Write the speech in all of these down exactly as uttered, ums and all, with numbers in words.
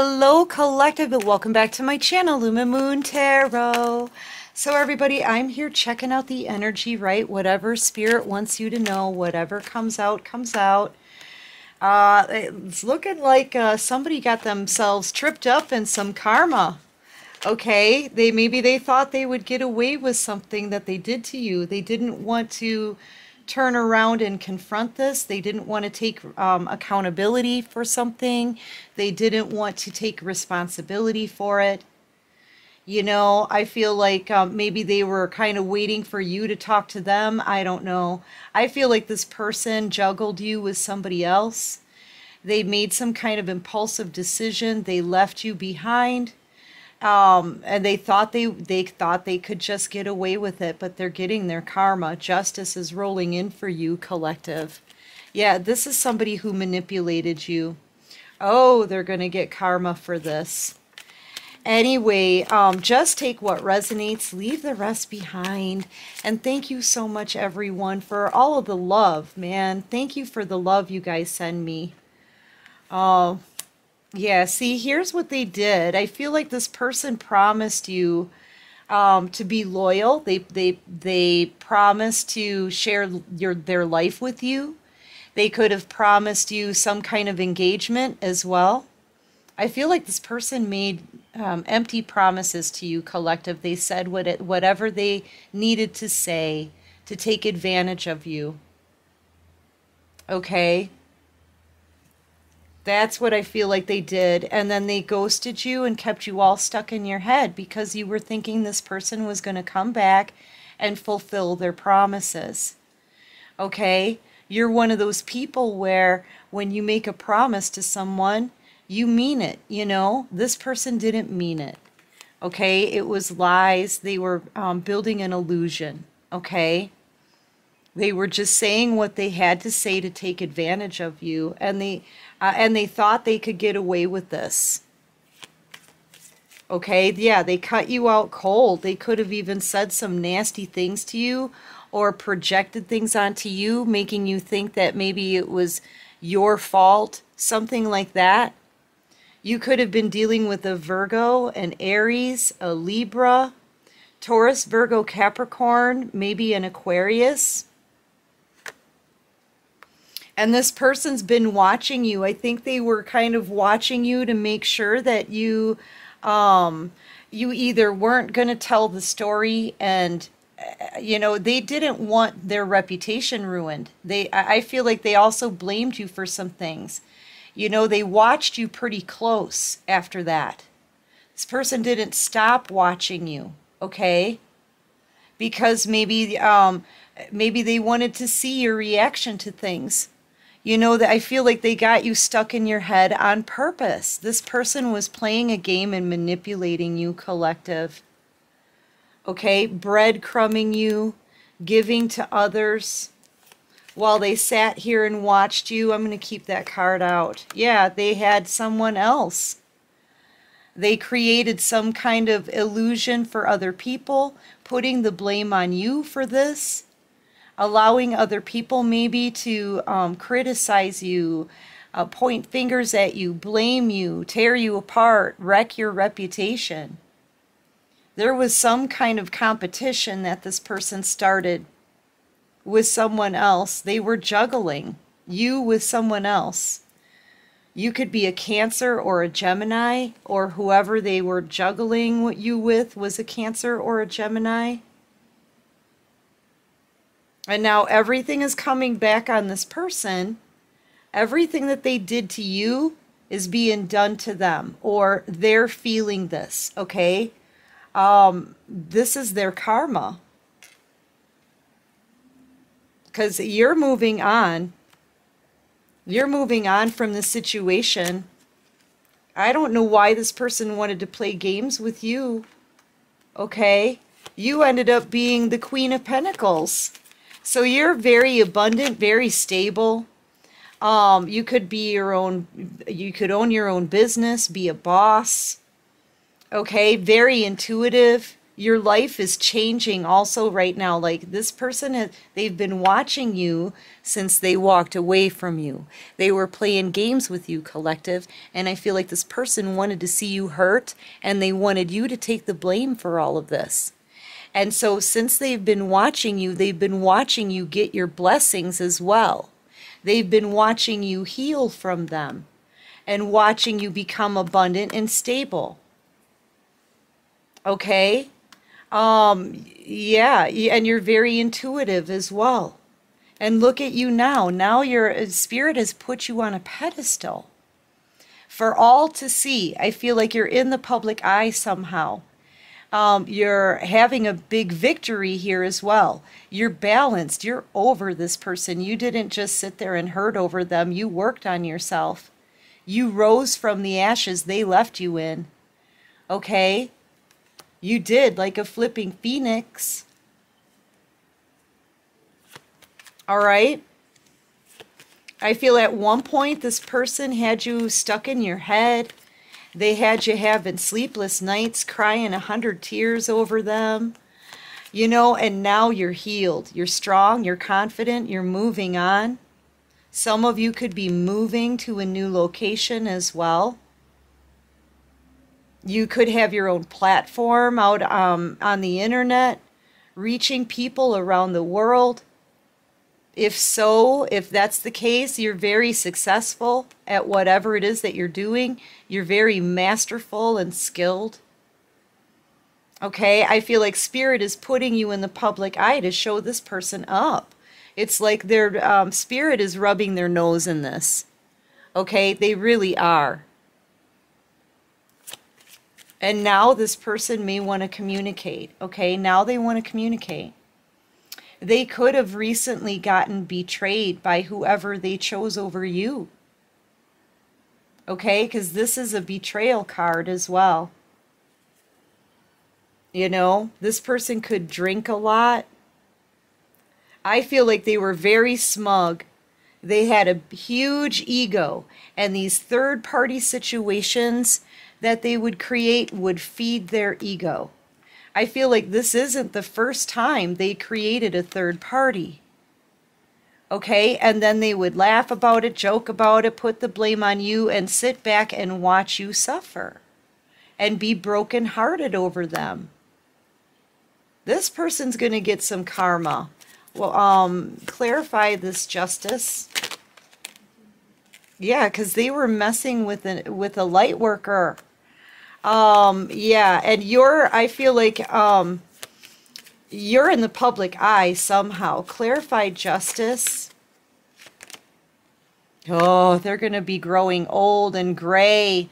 Hello, collective, and welcome back to my channel, Lumen Moon Tarot. So everybody, I'm here checking out the energy, right? Whatever spirit wants you to know, whatever comes out, comes out. Uh, it's looking like uh, somebody got themselves tripped up in some karma. Okay, they maybe they thought they would get away with something that they did to you. They didn't want to turn around and confront this. They didn't want to take um, accountability for something. They didn't want to take responsibility for it. You know, I feel like um, maybe they were kind of waiting for you to talk to them. I don't know. I feel like this person juggled you with somebody else. They made some kind of impulsive decision. They left you behind. Um, and they thought they, they thought they could just get away with it, but they're getting their karma. Justice is rolling in for you, collective. Yeah, this is somebody who manipulated you. Oh, they're going to get karma for this. Anyway, um, just take what resonates, leave the rest behind. And thank you so much, everyone, for all of the love, man. Thank you for the love you guys send me. Oh. Uh, Yeah, see, here's what they did. I feel like this person promised you um, to be loyal. They they they promised to share your their life with you. They could have promised you some kind of engagement as well. I feel like this person made um, empty promises to you, collective. They said what it, whatever they needed to say to take advantage of you. Okay. That's what I feel like they did. And then they ghosted you and kept you all stuck in your head because you were thinking this person was going to come back and fulfill their promises. Okay? You're one of those people where when you make a promise to someone, you mean it, you know? This person didn't mean it. Okay? It was lies. They were um, building an illusion. Okay? They were just saying what they had to say to take advantage of you. And they... Uh, and they thought they could get away with this. Okay, yeah, they cut you out cold. They could have even said some nasty things to you or projected things onto you, making you think that maybe it was your fault, something like that. You could have been dealing with a Virgo, an Aries, a Libra, Taurus, Virgo, Capricorn, maybe an Aquarius. And this person's been watching you. I think they were kind of watching you to make sure that you, um, you either weren't going to tell the story, and you know they didn't want their reputation ruined. They, I feel like they also blamed you for some things. You know, they watched you pretty close after that. This person didn't stop watching you, okay? Because maybe, um, maybe they wanted to see your reaction to things. You know, that I feel like they got you stuck in your head on purpose. This person was playing a game and manipulating you, collective. Okay, breadcrumbing you, giving to others while they sat here and watched you. I'm going to keep that card out. Yeah, they had someone else. They created some kind of illusion for other people, putting the blame on you for this. Allowing other people maybe to um, criticize you, uh, point fingers at you, blame you, tear you apart, wreck your reputation. There was some kind of competition that this person started with someone else. They were juggling you with someone else. You could be a Cancer or a Gemini, or whoever they were juggling you with was a Cancer or a Gemini. And now everything is coming back on this person. Everything that they did to you is being done to them, or they're feeling this, okay? Um, this is their karma. Because you're moving on. You're moving on from the situation. I don't know why this person wanted to play games with you, okay? You ended up being the Queen of Pentacles. So you're very abundant, very stable. Um, you could be your own, you could own your own business, be a boss. Okay, very intuitive, your life is changing also right now. Like this person, has, they've been watching you since they walked away from you. They were playing games with you, collective, and I feel like this person wanted to see you hurt, and they wanted you to take the blame for all of this. And so since they've been watching you, they've been watching you get your blessings as well. They've been watching you heal from them and watching you become abundant and stable. Okay? Um, yeah, and you're very intuitive as well. And look at you now. Now your spirit has put you on a pedestal for all to see. I feel like you're in the public eye somehow. Um, you're having a big victory here as well. You're balanced. You're over this person. You didn't just sit there and hurt over them. You worked on yourself. You rose from the ashes they left you in. Okay? You did, like a flipping phoenix. All right? I feel at one point this person had you stuck in your head. They had you having sleepless nights, crying a hundred tears over them, you know, and now you're healed. You're strong, you're confident, you're moving on. Some of you could be moving to a new location as well. You could have your own platform out um, on the internet, reaching people around the world. If so, if that's the case, you're very successful at whatever it is that you're doing. You're very masterful and skilled. Okay, I feel like spirit is putting you in the public eye to show this person up. It's like their um, spirit is rubbing their nose in this. Okay, they really are. And now this person may want to communicate. Okay, now they want to communicate. They could have recently gotten betrayed by whoever they chose over you. Okay? Because this is a betrayal card as well. You know, this person could drink a lot. I feel like they were very smug. They had a huge ego. And these third-party situations that they would create would feed their ego. I feel like this isn't the first time they created a third party. Okay, and then they would laugh about it, joke about it, put the blame on you, and sit back and watch you suffer and be brokenhearted over them. This person's going to get some karma. Well, um, clarify this justice. Yeah, because they were messing with a, with a light worker. Um, yeah, and you're, I feel like, um, you're in the public eye somehow. Clarify justice. Oh, they're going to be growing old and gray,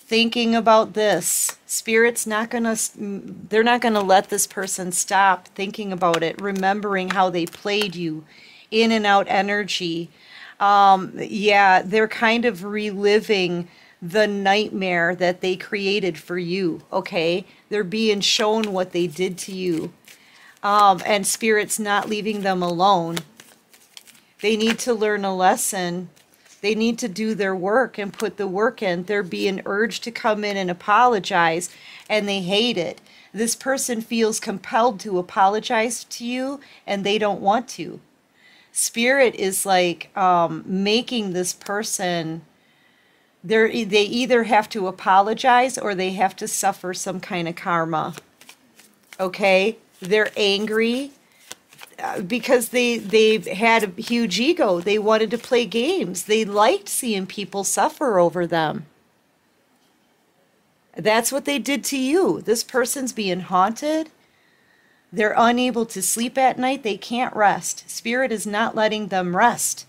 thinking about this. Spirit's not going to, they're not going to let this person stop thinking about it, remembering how they played you, in and out energy. Um, yeah, they're kind of reliving the nightmare that they created for you, okay? They're being shown what they did to you. Um, and spirit's not leaving them alone. They need to learn a lesson. They need to do their work and put the work in. They're being urged to come in and apologize, and they hate it. This person feels compelled to apologize to you, and they don't want to. Spirit is like um, making this person... They're, they either have to apologize or they have to suffer some kind of karma. Okay? They're angry because they, they had a huge ego. They wanted to play games. They liked seeing people suffer over them. That's what they did to you. This person's being haunted. They're unable to sleep at night. They can't rest. Spirit is not letting them rest.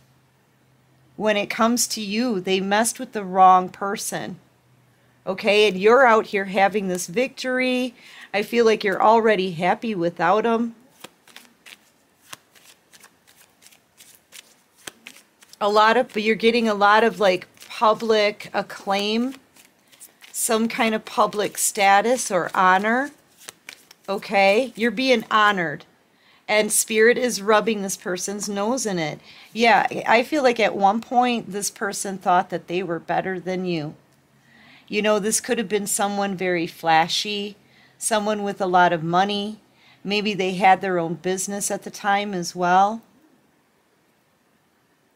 When it comes to you, they messed with the wrong person. Okay, and you're out here having this victory. I feel like you're already happy without them. A lot of, but you're getting a lot of like public acclaim, some kind of public status or honor. Okay, you're being honored. And spirit is rubbing this person's nose in it. Yeah, I feel like at one point this person thought that they were better than you. You know, this could have been someone very flashy, someone with a lot of money. Maybe they had their own business at the time as well.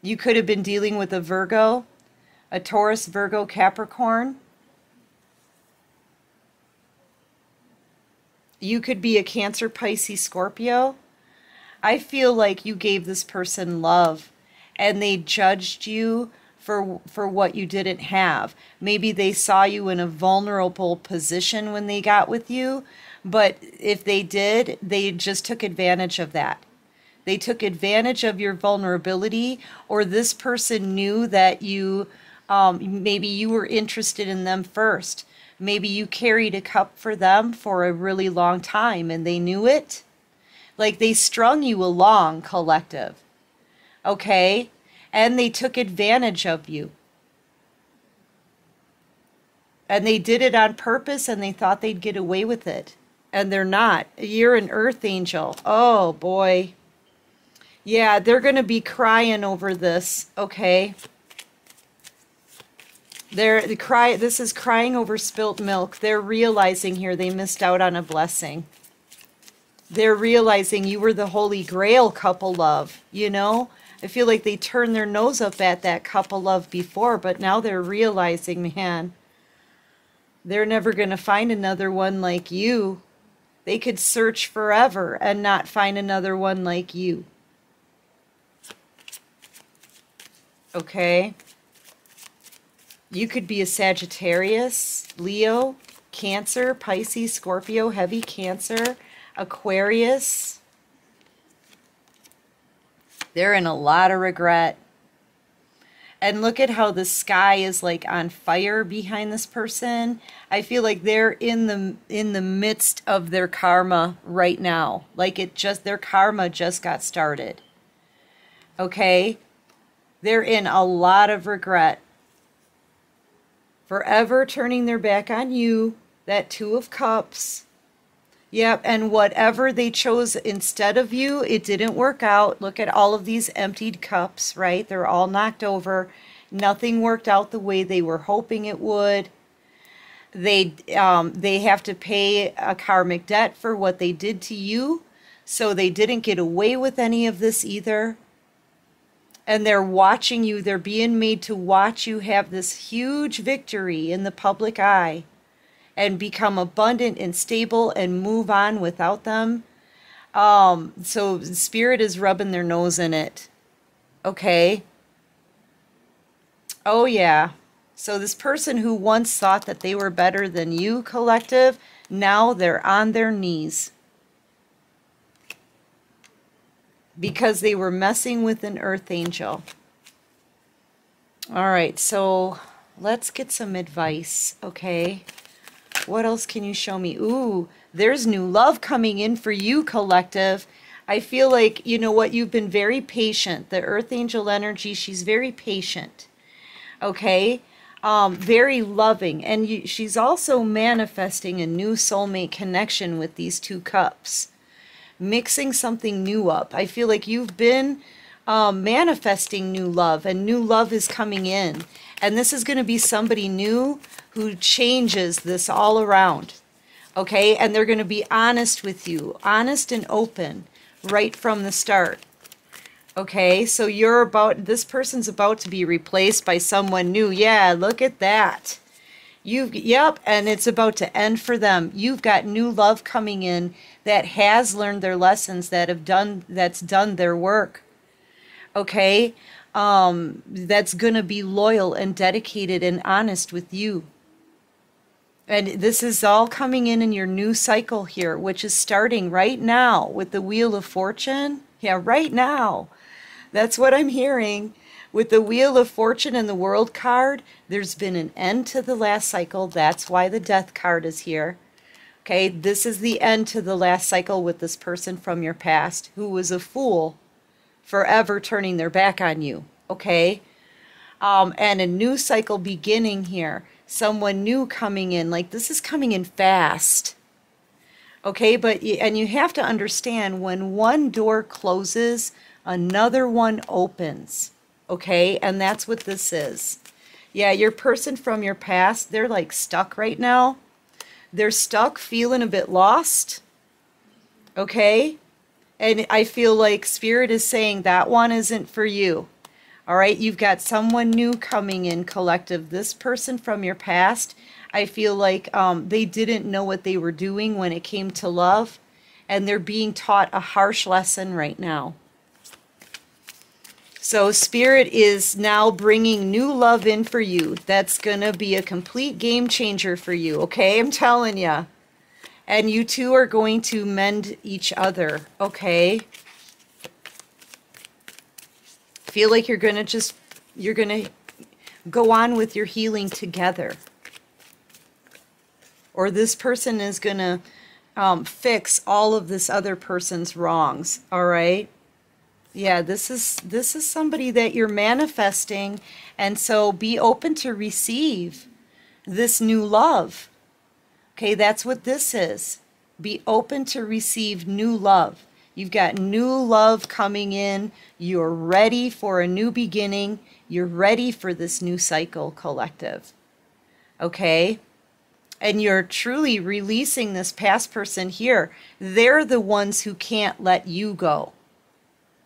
You could have been dealing with a Virgo, a Taurus, Virgo, Capricorn. You could be a Cancer, Pisces, Scorpio. I feel like you gave this person love and they judged you for, for what you didn't have. Maybe they saw you in a vulnerable position when they got with you, but if they did, they just took advantage of that. They took advantage of your vulnerability, or this person knew that you, um, maybe you were interested in them first. Maybe you carried a cup for them for a really long time and they knew it. Like they strung you along, collective. Okay? And they took advantage of you. And they did it on purpose and they thought they'd get away with it. And they're not. You're an earth angel. Oh, boy. Yeah, they're going to be crying over this. Okay? They're, the cry, this is crying over spilt milk. They're realizing here they missed out on a blessing. They're realizing you were the holy grail cup of love, you know? I feel like they turned their nose up at that cup of love before, but now they're realizing, man, they're never going to find another one like you. They could search forever and not find another one like you. Okay? You could be a Sagittarius, Leo, Cancer, Pisces, Scorpio, heavy Cancer, Aquarius. They're in a lot of regret. And look at how the sky is like on fire behind this person. I feel like they're in the in the midst of their karma right now. Like it just their karma just got started. Okay? They're in a lot of regret. Forever turning their back on you, that Two of Cups. Yep, and whatever they chose instead of you, it didn't work out. Look at all of these emptied cups, right? They're all knocked over. Nothing worked out the way they were hoping it would. They, um, they have to pay a karmic debt for what they did to you, so they didn't get away with any of this either. And they're watching you. They're being made to watch you have this huge victory in the public eye and become abundant and stable and move on without them. Um, so Spirit is rubbing their nose in it. Okay? Oh, yeah. So this person who once thought that they were better than you, collective, now they're on their knees. Because they were messing with an earth angel. All right, so let's get some advice, okay? What else can you show me? Ooh, there's new love coming in for you, collective. I feel like, you know what, you've been very patient. The earth angel energy, she's very patient, okay? Um, very loving. And you, she's also manifesting a new soulmate connection with these two cups. Mixing something new up. I feel like you've been um, manifesting new love, and new love is coming in. And this is going to be somebody new who changes this all around, okay? And they're going to be honest with you, honest and open right from the start, okay? So you're about, this person's about to be replaced by someone new. Yeah, look at that. You've, yep, and it's about to end for them. You've got new love coming in that has learned their lessons, that have done, that's done their work, okay? Um, that's going to be loyal and dedicated and honest with you. And this is all coming in in your new cycle here, which is starting right now with the Wheel of Fortune. Yeah, right now. That's what I'm hearing. With the Wheel of Fortune and the World card, there's been an end to the last cycle. That's why the Death card is here. Okay, this is the end to the last cycle with this person from your past who was a fool, forever turning their back on you. Okay, um, and a new cycle beginning here. Someone new coming in. Like this is coming in fast. Okay, but and you have to understand when one door closes, another one opens. Okay, and that's what this is. Yeah, your person from your past, they're like stuck right now. They're stuck, feeling a bit lost. Okay? And I feel like Spirit is saying that one isn't for you. All right? You've got someone new coming in, collective. This person from your past, I feel like um, they didn't know what they were doing when it came to love, and they're being taught a harsh lesson right now. So Spirit is now bringing new love in for you. That's going to be a complete game changer for you, okay? I'm telling you. And you two are going to mend each other, okay? Feel like you're going to just, you're going to go on with your healing together. Or this person is going to um, fix all of this other person's wrongs, all right? Yeah, this is this is somebody that you're manifesting, and so be open to receive this new love. Okay, that's what this is. Be open to receive new love. You've got new love coming in. You're ready for a new beginning. You're ready for this new cycle, collective. Okay? And you're truly releasing this past person here. They're the ones who can't let you go.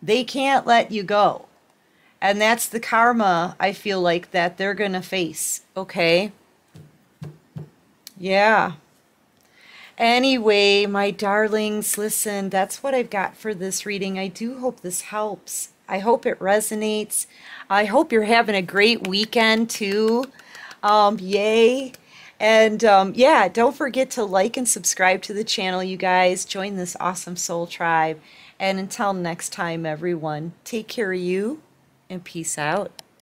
They can't let you go. And that's the karma, I feel like, that they're going to face. Okay? Yeah. Anyway, my darlings, listen, that's what I've got for this reading. I do hope this helps. I hope it resonates. I hope you're having a great weekend, too. Um, yay. And, um, yeah, don't forget to like and subscribe to the channel, you guys. Join this awesome soul tribe. And until next time, everyone, take care of you and peace out.